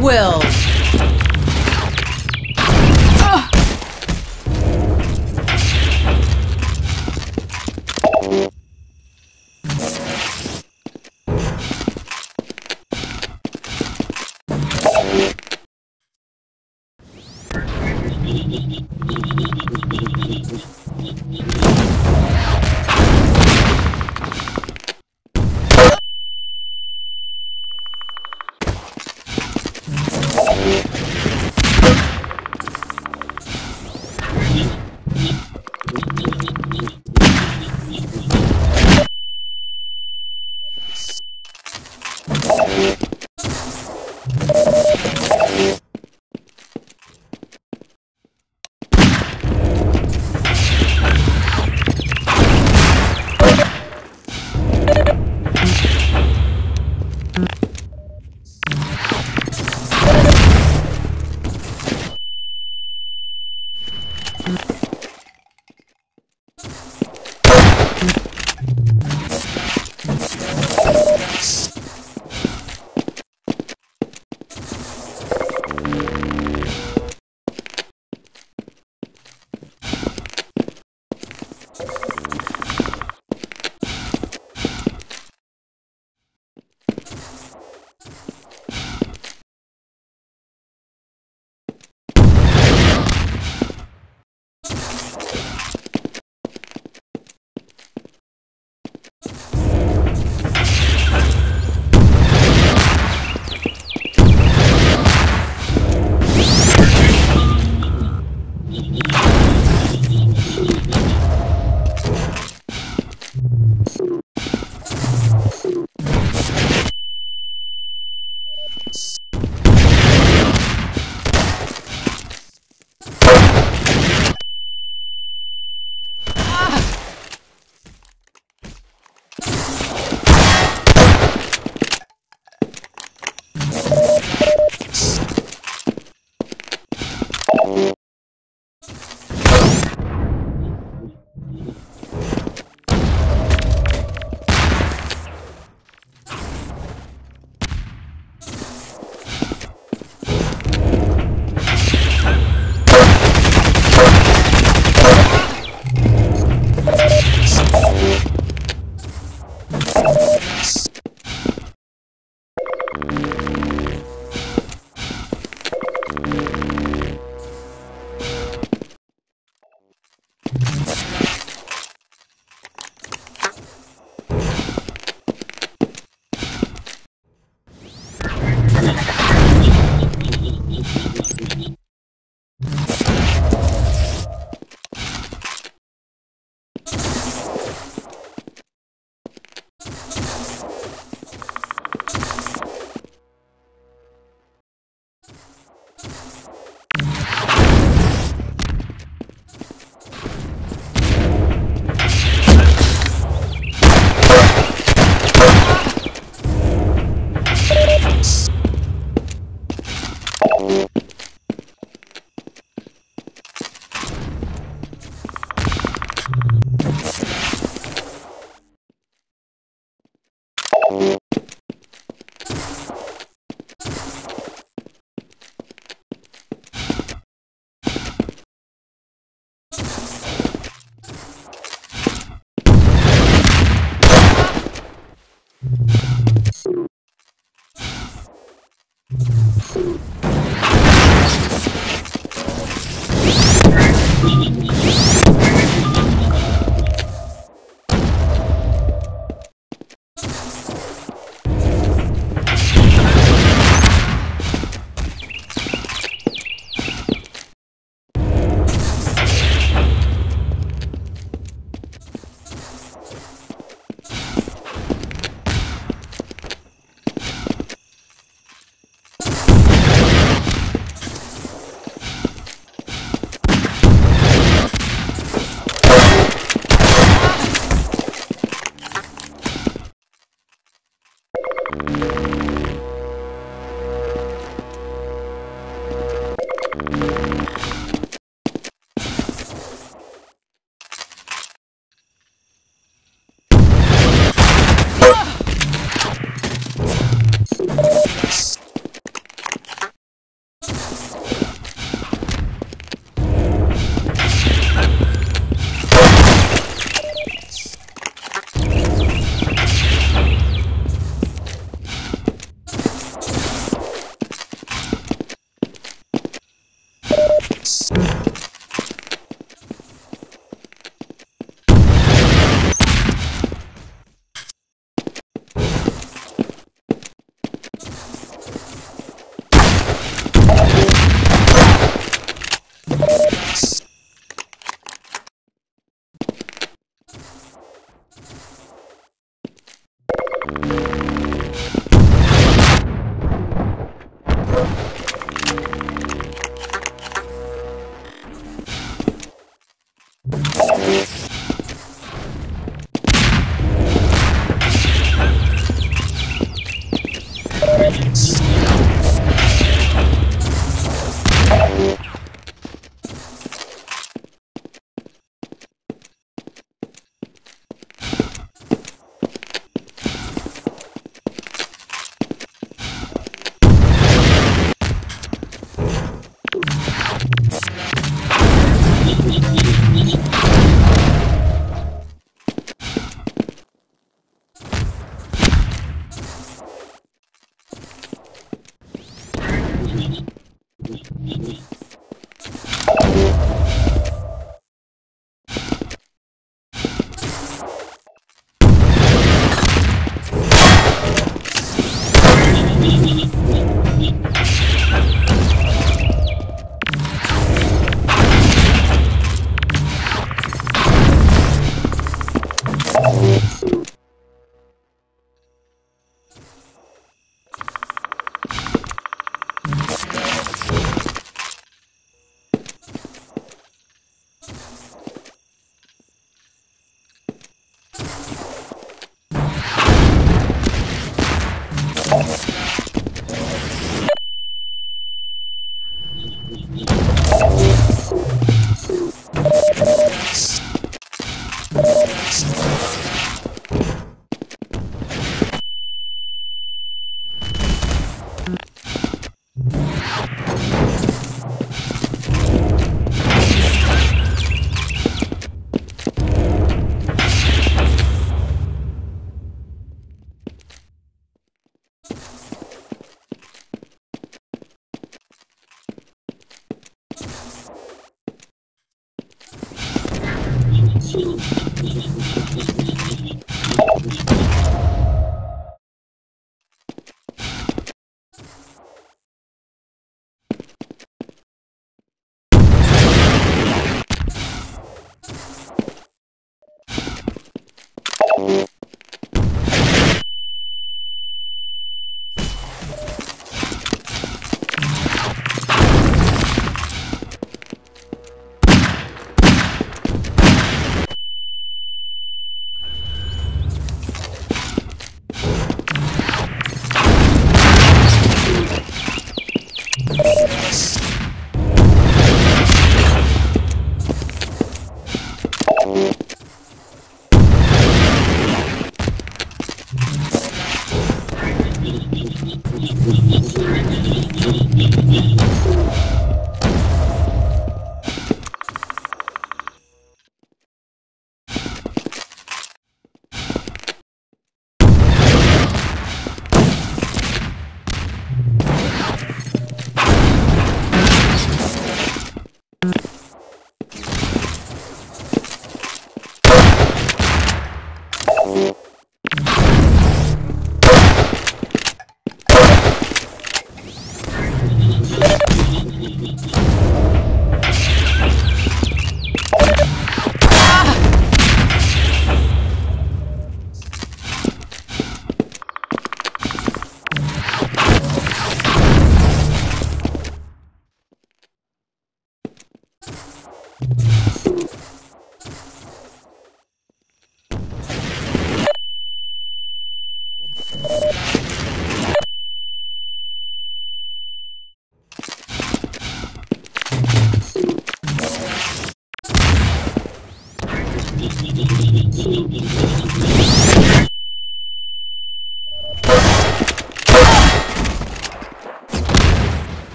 will.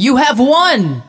You have won!